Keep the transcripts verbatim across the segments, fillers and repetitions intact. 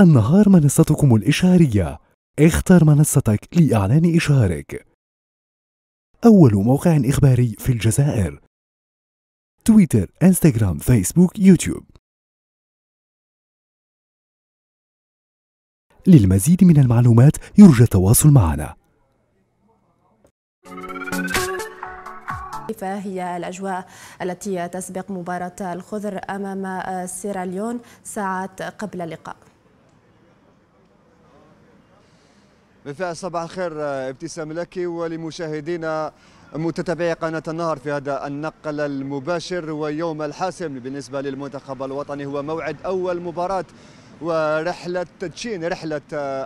النهار منصتكم الإشهارية، اختر منصتك لإعلان إشهارك. أول موقع إخباري في الجزائر: تويتر، إنستغرام، فيسبوك، يوتيوب. للمزيد من المعلومات يرجى التواصل معنا. كيف هي الأجواء التي تسبق مباراة الخضر أمام السيراليون ساعات قبل اللقاء؟ بالفعل صباح الخير ابتسام لك ولمشاهدينا متتابعي قناة النهار في هذا النقل المباشر. ويوم الحاسم بالنسبة للمنتخب الوطني هو موعد أول مباراة ورحلة تدشين رحلة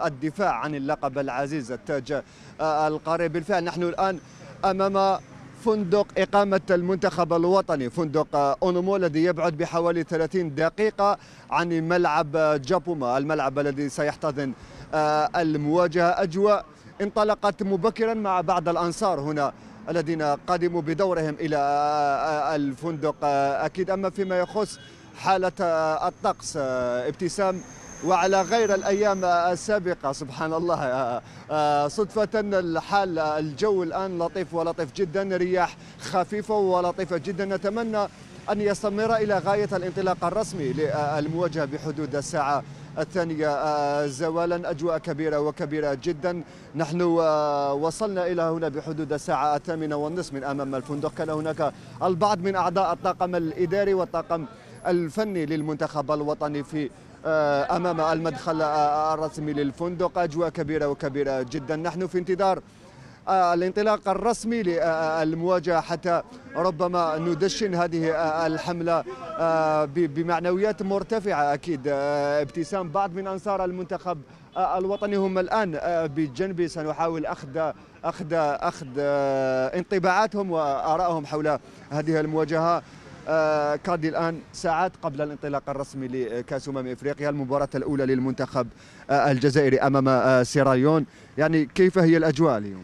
الدفاع عن اللقب العزيز التاج القريب. بالفعل نحن الآن أمام فندق إقامة المنتخب الوطني، فندق أونومو الذي يبعد بحوالي ثلاثين دقيقة عن ملعب جابوما، الملعب الذي سيحتضن المواجهة. أجواء انطلقت مبكرا مع بعض الأنصار هنا الذين قدموا بدورهم إلى الفندق أكيد. أما فيما يخص حالة الطقس ابتسام، وعلى غير الأيام السابقة سبحان الله، صدفة الحال الجو الآن لطيف ولطيف جدا، رياح خفيفة ولطيفة جدا. نتمنى أن يستمر إلى غاية الانطلاق الرسمي للمواجهة بحدود الساعة الثانية زوالا. أجواء كبيرة وكبيرة جدا. نحن وصلنا إلى هنا بحدود الساعة الثامنة والنصف من أمام الفندق. كان هناك البعض من أعضاء الطاقم الإداري والطاقم الفني للمنتخب الوطني في أمام المدخل الرسمي للفندق. أجواء كبيرة وكبيرة جدا. نحن في انتظار الانطلاق الرسمي للمواجهة حتى ربما ندشن هذه الحملة بمعنويات مرتفعة أكيد ابتسام. بعض من أنصار المنتخب الوطني هم الآن بجنبي، سنحاول أخذ أخذ أخذ انطباعاتهم وآرائهم حول هذه المواجهة. آه كادي الآن ساعات قبل الانطلاق الرسمي لكأس أمم إفريقيا، المباراة الأولى للمنتخب آه الجزائري أمام آه سيراليون. يعني كيف هي الأجواء اليوم؟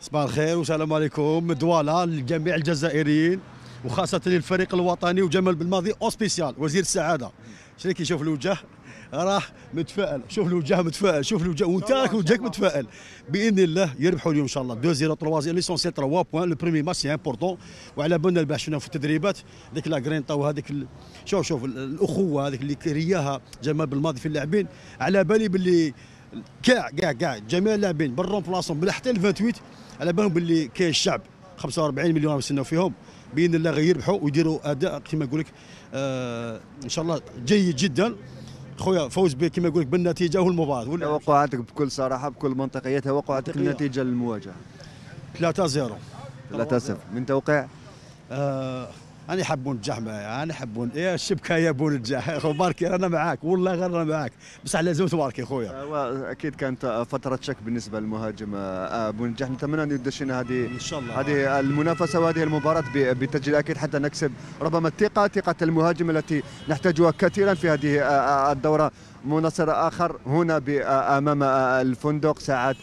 صباح الخير والسلام عليكم دوالا لجميع الجزائريين وخاصة للفريق الوطني وجمال بالماضي أو سبيسيال وزير السعادة. شريك يشوف الوجه راه متفائل، شوف الوجه متفائل، شوف الوجه وانت راك وجهك متفائل. باذن الله يربحوا اليوم ان شاء الله اثنين صفر ثلاثة صفر ليسونسيال ثلاثة بوان. لو بريمي ماتش سي امبورطون وعلى بالنا البارح شفنا في التدريبات ديك لا غرينطا وهذيك ال... شوف شوف الاخوه هذيك اللي رياها جمال بالماضي في اللاعبين. على بالي باللي كاع كاع كاع جميع اللاعبين بالرون بلاصهم بلا حتى ثمانية وعشرين على بالهم باللي كاين الشعب خمسة وأربعين مليون يستناو فيهم. باذن الله غيربحوا ويديروا اداء كما نقول لك آه ان شاء الله جيد جدا خويا فوز به كما يقول لك بالنتيجه والمباراه. توقعاتك بكل صراحه بكل منطقيه، توقعاتك النتيجه للمواجهه؟ ثلاثة صفر. ثلاثة صفر من توقيع؟ آه انا حاب بونجاح معايا، انا حاب يا الشبكه يا بونجاح باركي رانا معاك والله غير رانا معاك بصح لازم تباركي خويا. اكيد كانت فتره شك بالنسبه للمهاجم بونجاح، نتمنى ان يدشن هذه ان شاء الله هذه المنافسه وهذه المباراه بالتسجيل اكيد حتى نكسب ربما الثقه، ثقه المهاجم التي نحتاجها كثيرا في هذه الدوره. مناصر اخر هنا امام الفندق ساعات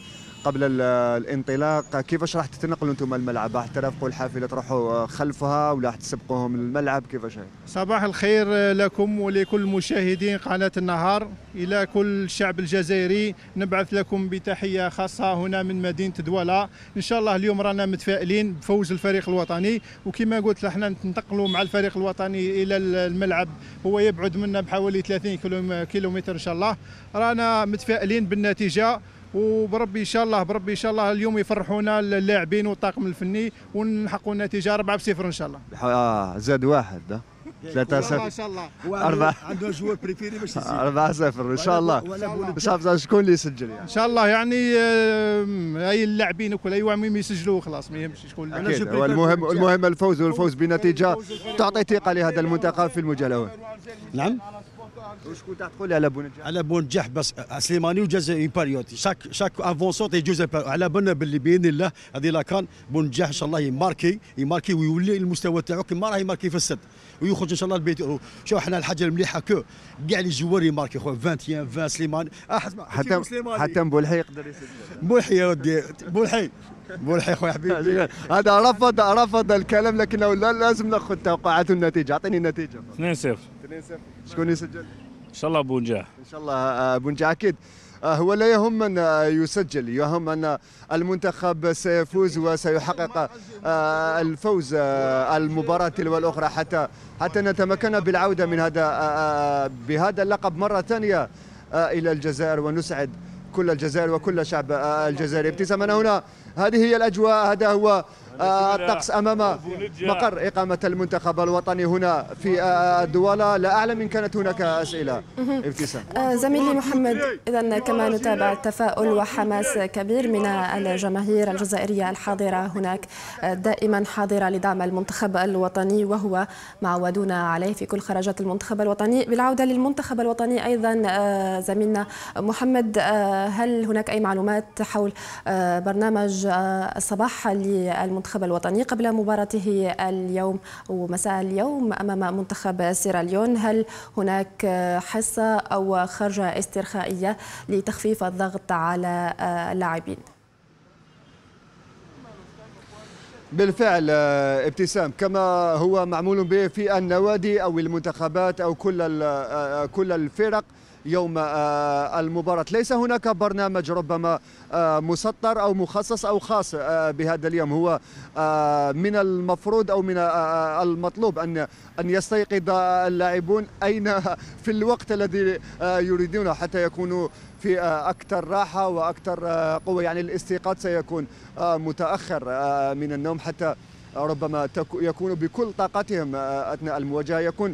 قبل الانطلاق. كيفاش راح تتنقلوا انتم الملعب؟ راح ترافقوا الحافله تروحوا خلفها ولا راح تسبقوهم الملعب؟ كيفاش؟ صباح الخير لكم ولكل مشاهدين قناه النهار، الى كل الشعب الجزائري نبعث لكم بتحيه خاصه هنا من مدينه دولة. ان شاء الله اليوم رانا متفائلين بفوز الفريق الوطني، وكما قلت احنا نتنقلوا مع الفريق الوطني الى الملعب، هو يبعد منا بحوالي ثلاثين كيلومتر. ان شاء الله رانا متفائلين بالنتيجه، وبربي ان شاء الله بربي ان شاء الله اليوم يفرحونا اللاعبين والطاقم الفني ونحققوا النتيجه أربعة صفر ان شاء الله. اه زاد واحد ده. ثلاثة صفر ان شاء الله. أربعة عنده جوار بريفيري باش يسجل. أربعة صفر ان شاء الله. بصح شكون اللي يسجل يعني؟ ان شاء الله يعني اي اللاعبين وكل اي واحد يسجلوا وخلاص ما يهمش شكون. المهم المهم الفوز، والفوز بنتيجه تعطي ثقه لهذا المنتخب في المواجهه الاولى. نعم. وشكون تقول على بونجاح؟ على بونجاح بس سليماني وجازي باريوتي شاك شاك افونسون تيجوز على بالنا باللي باذن الله هذه لا كان بونجاح ان شاء الله يماركي يماركي ويولي المستوى تاعو كيما راه يماركي في السد ويخرج ان شاء الله البيت. شوف حنا الحاجه المليحه كو كاع لي جوار يماركي خويا فانتيان فان سليماني حتى حتى بولحي يقدر يسجل. بولحي يا ودي بولحي بولحي خويا حبيبي هذا رفض رفض الكلام لكنه لازم ناخذ توقعات النتيجه. اعطيني النتيجه. اثنين صفر. شكون يسجل؟ ان شاء الله بونجاح. ان شاء الله بونجاح اكيد. هو لا يهم من يسجل، يهم أن المنتخب سيفوز وسيحقق الفوز المباراة تلو الأخرى حتى حتى نتمكن بالعودة من هذا بهذا اللقب مرة ثانية إلى الجزائر، ونسعد كل الجزائر وكل شعب الجزائري. ابتسام من هنا، هذه هي الأجواء، هذا هو الطقس أمام مقر إقامة المنتخب الوطني هنا في الدوالة. لا أعلم إن كانت هناك أسئلة ابتسام. زميلي محمد، إذا كما نتابع التفاؤل وحماس كبير من الجماهير الجزائرية الحاضرة هناك، دائما حاضرة لدعم المنتخب الوطني، وهو معودون عليه في كل خرجات المنتخب الوطني. بالعودة للمنتخب الوطني أيضا زميلنا محمد، هل هناك أي معلومات حول برنامج الصباح للمنتخب الوطني قبل مباراته اليوم ومساء اليوم أمام منتخب السيراليون؟ هل هناك حصة أو خرجة استرخائية لتخفيف الضغط على اللاعبين؟ بالفعل ابتسام، كما هو معمول به في النوادي أو المنتخبات أو كل كل الفرق يوم المباراة، ليس هناك برنامج ربما مسطر أو مخصص أو خاص بهذا اليوم. هو من المفروض أو من المطلوب أن أن يستيقظ اللاعبون أين في الوقت الذي يريدونه حتى يكونوا في أكثر راحة وأكثر قوة. يعني الاستيقاظ سيكون متأخر من النوم حتى ربما يكونوا بكل طاقتهم أثناء المواجهة. يكون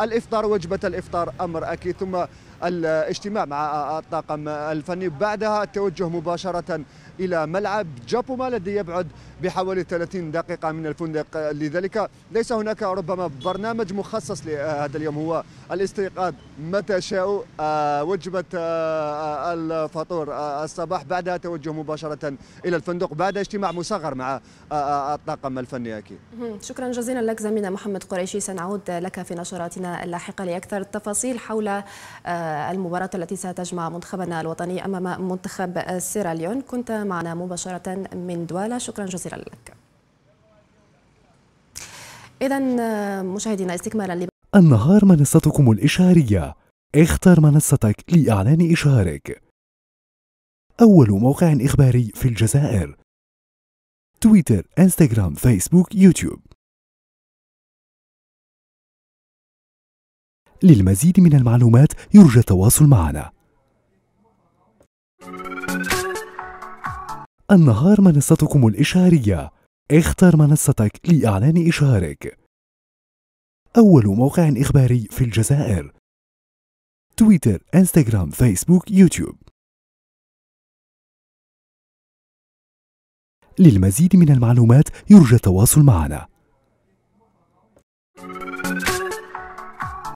الإفطار، وجبة الإفطار أمر أكيد، ثم الاجتماع مع الطاقم الفني، بعدها التوجه مباشرة إلى ملعب جابوما الذي يبعد بحوالي ثلاثين دقيقة من الفندق. لذلك ليس هناك ربما برنامج مخصص لهذا اليوم، هو الاستيقاظ متى شاءوا، وجبة الفطور الصباح، بعدها توجه مباشرة إلى الفندق، بعد اجتماع مصغر مع الطاقم الفني أكيد. شكرا جزيلا لك زميلنا محمد قريشي، سنعود لك في نشراتنا اللاحقة لأكثر التفاصيل حول المباراة التي ستجمع منتخبنا الوطني أمام منتخب السيراليون. كنت معنا مباشرة من دوالة، شكرا جزيلا لك. إذا مشاهدينا استكمالا النهار منصتكم الإشعارية، اختر منصتك لإعلان إشعارك. أول موقع إخباري في الجزائر، تويتر، إنستغرام، فيسبوك، يوتيوب. للمزيد من المعلومات يرجى التواصل معنا. النهار منصتكم الإشعارية، اختر منصتك لإعلان إشعارك. أول موقع إخباري في الجزائر، تويتر، إنستغرام، فيسبوك، يوتيوب. للمزيد من المعلومات يرجى التواصل معنا.